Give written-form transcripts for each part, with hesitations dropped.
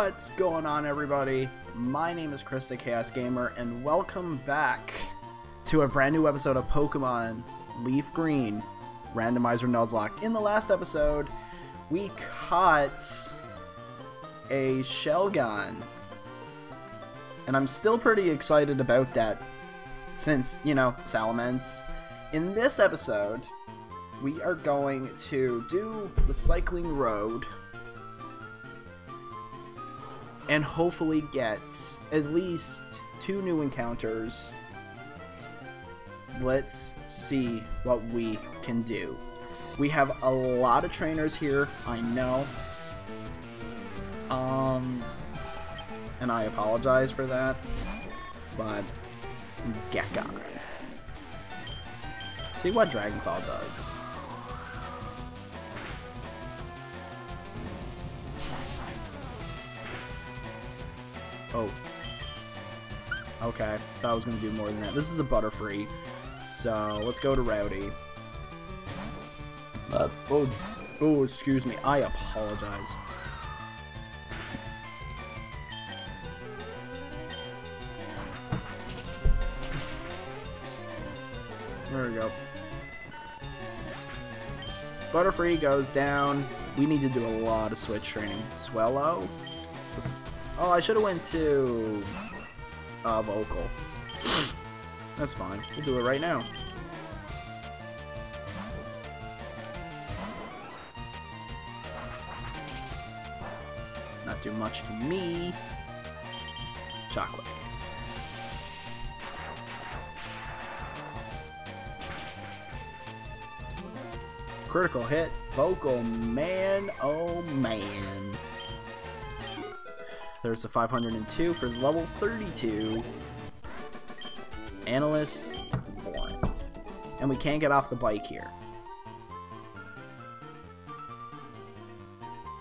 What's going on, everybody? My name is Chris the Chaos Gamer, and welcome back to a brand new episode of Pokemon Leaf Green Randomizer Nuzlocke. In the last episode, we caught a Shelgon, and I'm still pretty excited about that since, you know, Salamence. In this episode, we are going to do the Cycling Road and hopefully get at least 2 new encounters. Let's see what we can do. We have a lot of trainers here, I know. And I apologize for that, but get gone. See what Dragon Claw does. Oh. Okay, thought I was gonna do more than that. This is a Butterfree, so let's go to Rowdy. Oh, excuse me, I apologize. There we go. Butterfree goes down. We need to do a lot of switch training. Swellow? Oh, I should have went to Vocal. That's fine. We'll do it right now. Not too much to me. Chocolate. Critical hit. Vocal, man, oh man. There's a 502 for level 32. Analyst Lawrence. And we can't get off the bike here.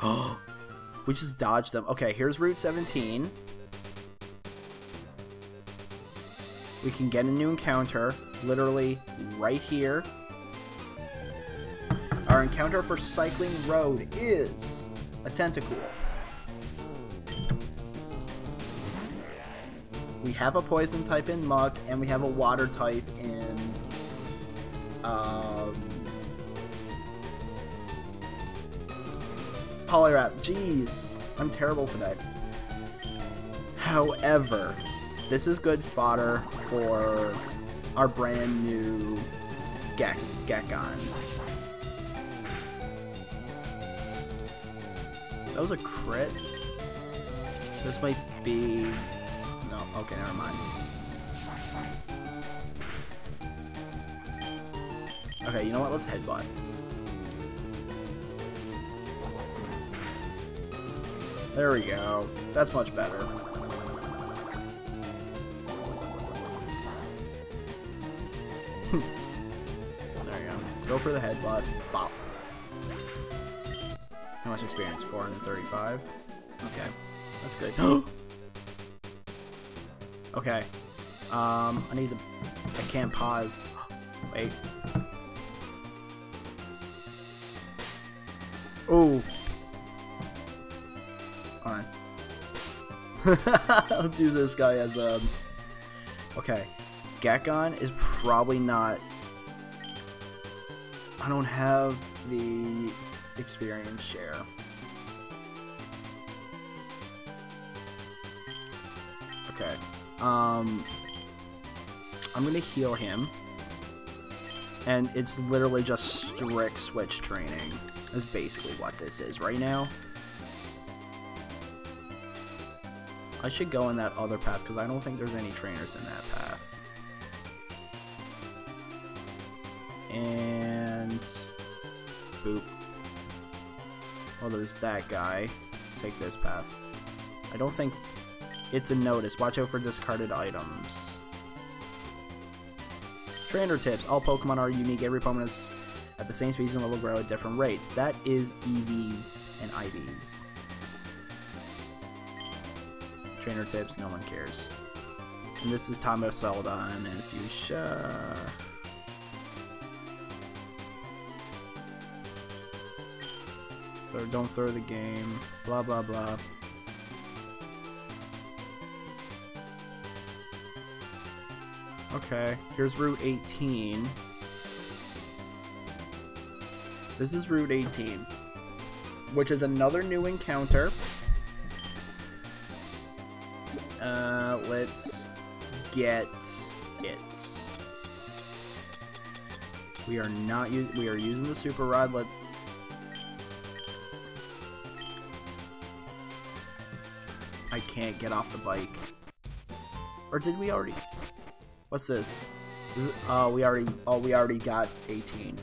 Oh, we just dodged them. Okay, here's Route 17. We can get a new encounter, literally right here. Our encounter for Cycling Road is a Tentacool. We have a poison type in Muck, and we have a water type in Poliwrath. Jeez, I'm terrible today. However, this is good fodder for our brand new Gekko. That was a crit. This might be... no, okay, never mind. Okay, you know what? Let's headbutt. There we go. That's much better. There you go. Go for the headbutt. Bop. How much experience? 435? Okay. That's good. Okay. I need to... I can't pause. Wait. Ooh. Alright. Let's use this guy as a... okay. Gekko is probably not... I don't have the... experience share. Okay. I'm gonna heal him. And it's literally just strict switch training. That's basically what this is right now. I should go in that other path because I don't think there's any trainers in that path. And... boop. Oh, there's that guy. Let's take this path. I don't think it's a notice. Watch out for discarded items. Trainer tips. All Pokemon are unique. Every Pokemon is at the same species and level grow at different rates. That is EVs and IVs. Trainer tips. No one cares. And this is Tom of Celadon and Fuchsia. Don't throw the game. Blah, blah, blah. Okay, here's Route 18. This is Route 18, which is another new encounter. Let's get it. We are not using the super rod. I can't get off the bike. Or did we already? What's this? We already got 18.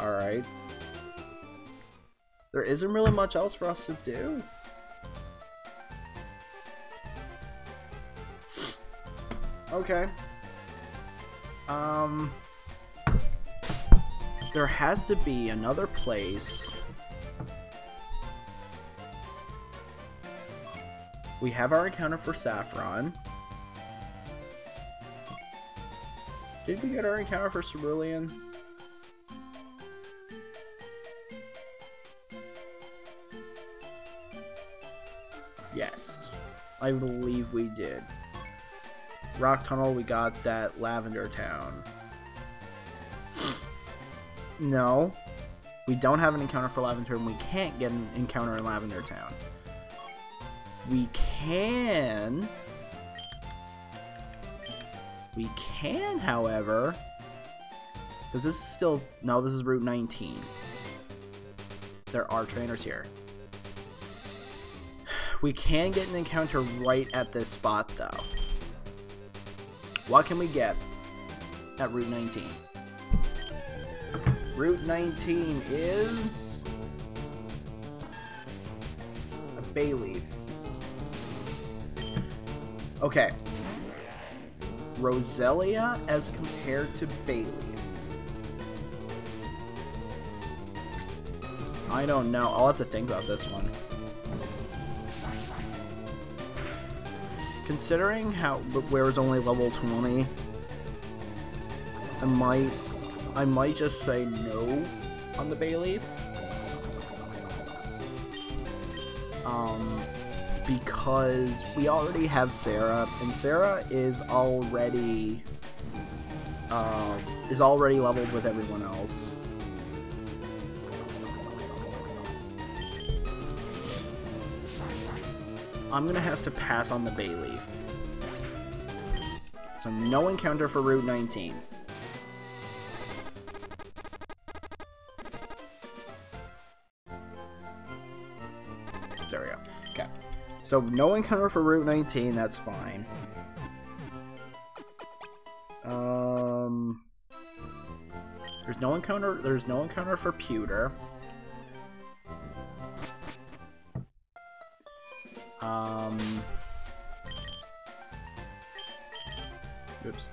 All right. There isn't really much else for us to do. Okay. There has to be another place. We have our encounter for Saffron. Did we get our encounter for Cerulean? Yes, I believe we did. Rock Tunnel, we got that Lavender Town. No, we don't have an encounter for Lavender Town. We can't get an encounter in Lavender Town. We can, however, because this is still, no, this is Route 19. There are trainers here. We can get an encounter right at this spot, though. What can we get at Route 19? Route 19 is a Bayleef. Okay. Roselia as compared to Bayleef. I don't know. I'll have to think about this one. Considering where it's only level 20, I might just say no on the Bayleef, because we already have Sarah, and Sarah is already leveled with everyone else. I'm gonna have to pass on the Bayleef. So no encounter for Route 19. There we go. Okay. So no encounter for Route 19, that's fine. There's no encounter for Pewter. Oops.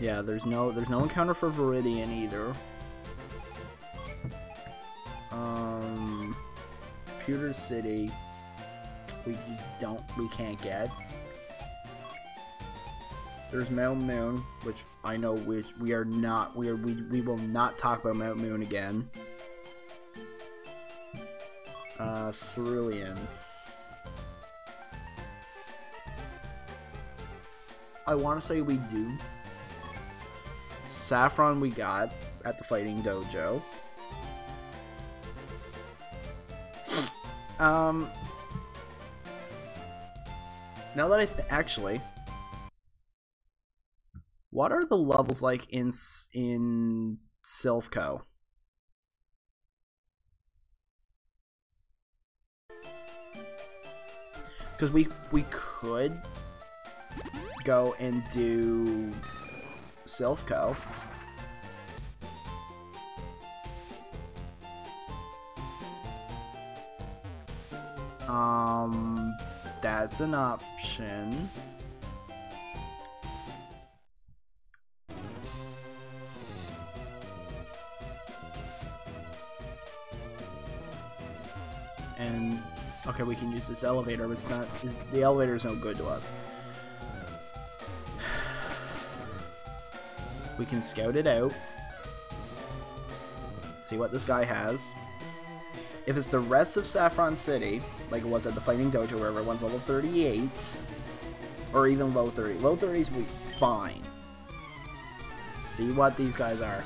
Yeah, there's no encounter for Viridian either. Pewter City we can't get. There's Mount Moon, which I know we will not talk about Mount Moon again. Cerulean. I want to say we do. Saffron we got at the Fighting Dojo. Now that I actually, what are the levels like in Silph Co? Because we could go and do Silph Co. That's an option. And okay, we can use this elevator, but it's not. The elevator is no good to us. We can scout it out. See what this guy has. If it's the rest of Saffron City, like it was at the Fighting Dojo where everyone's level 38, or even low 30. Low 30s will be fine. See what these guys are.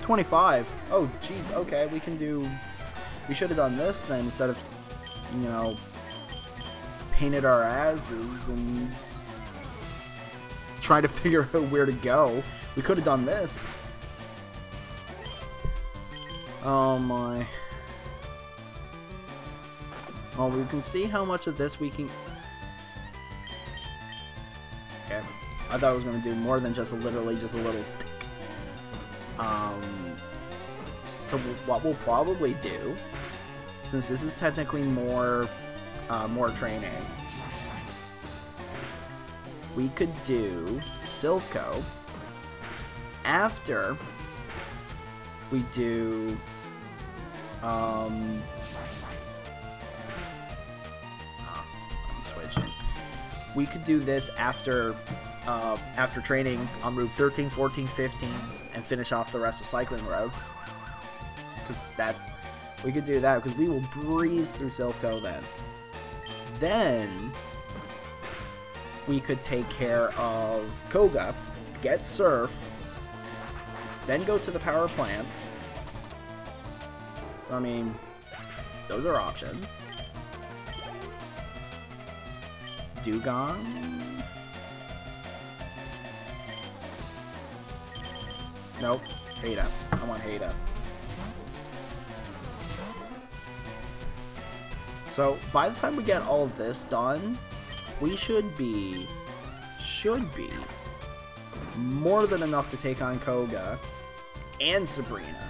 $25. Oh, jeez. Okay, we can do... We should have done this then instead of, you know, painted our asses and trying to figure out where to go. We could have done this. Oh my. Well, we can see how much of this we can... Okay. I thought I was going to do more than just literally just a little... So what we'll probably do, since this is technically more, more training, we could do Silph Co. after we do, oh, I'm switching. We could do this after, after training on Route 13, 14, 15, and finish off the rest of Cycling Road. Because that, we could do that, because we will breeze through Silph Co then. Then, we could take care of Koga, get Surf, then go to the power plant. So, I mean, those are options. Dugong? Nope. Hata. I want Hata. So, by the time we get all of this done, we should be more than enough to take on Koga and Sabrina.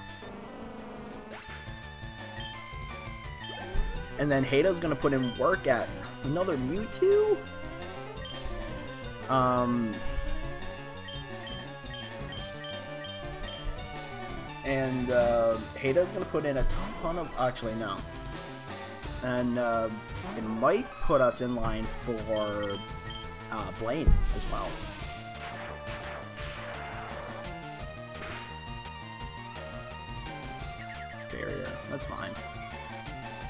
And then Hata's gonna put in work at another Mewtwo? And, Hata's gonna put in a ton of... Actually, no. And it might put us in line for Blaine as well. Barrier, that's fine.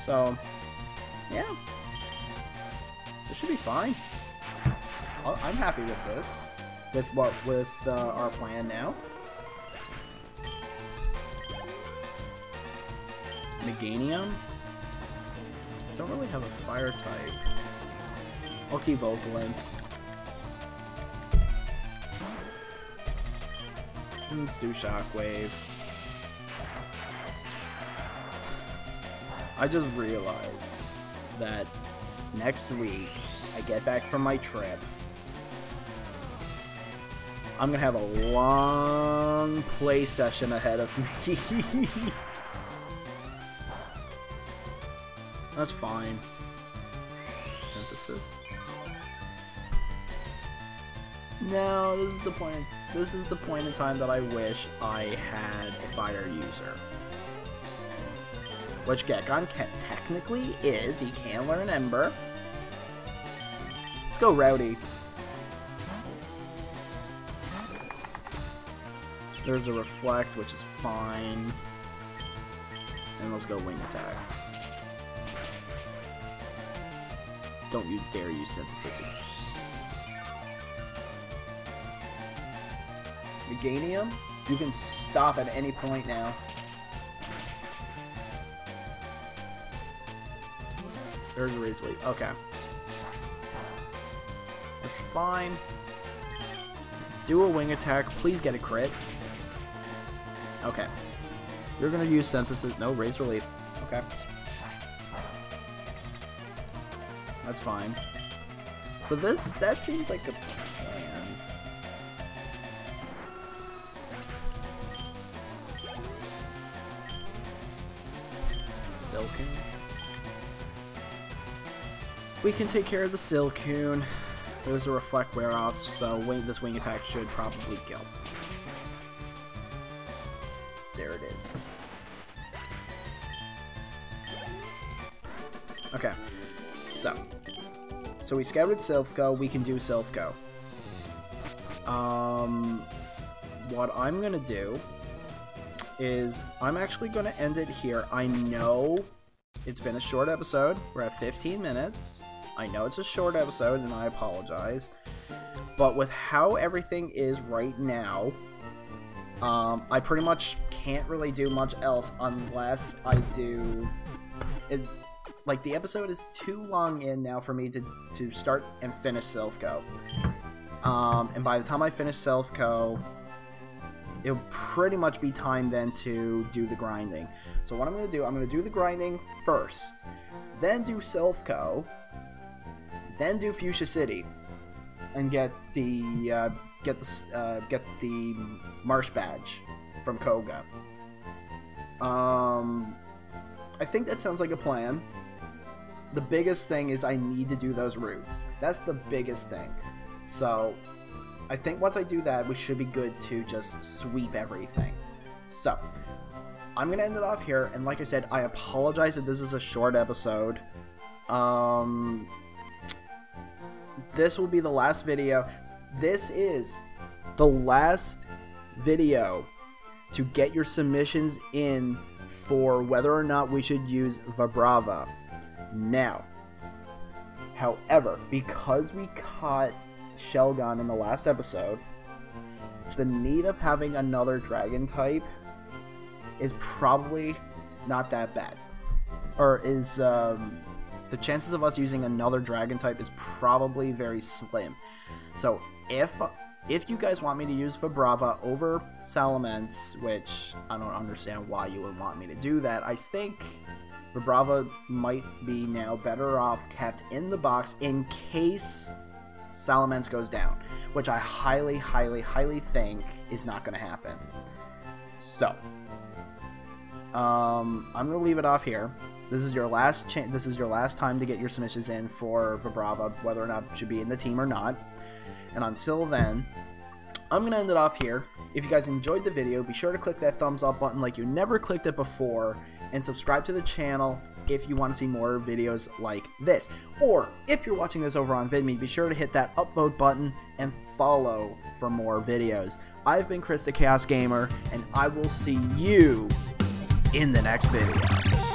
So, yeah, this should be fine. I'm happy with this, with our plan now. Meganium. Don't really have a fire type. I'll keep Vocal in. Let's do Shockwave. I just realized that next week I get back from my trip. I'm gonna have a long play session ahead of me. That's fine. Synthesis. No, this is the point. This is the point in time that I wish I had a fire user. Which Gekko technically is. He can learn Ember. Let's go, Rowdy. There's a Reflect, which is fine. And let's go Wing Attack. Don't you dare use Synthesis. Meganium? You can stop at any point now. There's a Razor Leaf. Okay. That's fine. Do a Wing Attack. Please get a crit. Okay. You're gonna use Synthesis. No, Razor Leaf. Okay. That's fine. So this, that seems like a plan. Silcoon. We can take care of the Silcoon. There's a Reflect wear off, so this Wing Attack should probably kill. There it is. Okay. So we scouted Silph Co. We can do Silph Co. What I'm gonna do is I'm actually gonna end it here. I know it's been a short episode. We're at 15 minutes. I know it's a short episode, and I apologize. But with how everything is right now, I pretty much can't really do much else unless I do... It, like, the episode is too long in now for me to start and finish Silph Co. And by the time I finish Silph Co, it'll pretty much be time then to do the grinding. So what I'm going to do the grinding first, then do Silph Co, then do Fuchsia City, and get the Marsh Badge from Koga. I think that sounds like a plan. The biggest thing is I need to do those routes. That's the biggest thing. So I think once I do that, we should be good to just sweep everything. So I'm gonna end it off here, and like I said, I apologize that this is a short episode. This will be the last video. This is the last video to get your submissions in for whether or not we should use Vibrava. Now, however, because we caught Shelgon in the last episode, the need of having another dragon type is probably not that bad. Or is, the chances of us using another dragon type is probably very slim. So if you guys want me to use Vibrava over Salamence, which I don't understand why you would want me to do that, I think Vibrava might be now better off kept in the box in case Salamence goes down, which I highly, highly, highly think is not going to happen. So, I'm going to leave it off here. This is your last chance. This is your last time to get your submissions in for Vibrava, whether or not it should be in the team or not. And until then, I'm going to end it off here. If you guys enjoyed the video, be sure to click that thumbs up button like you never clicked it before, and subscribe to the channel if you want to see more videos like this. Or if you're watching this over on VidMe, be sure to hit that upvote button and follow for more videos. I've been Chris the Chaos Gamer, and I will see you in the next video.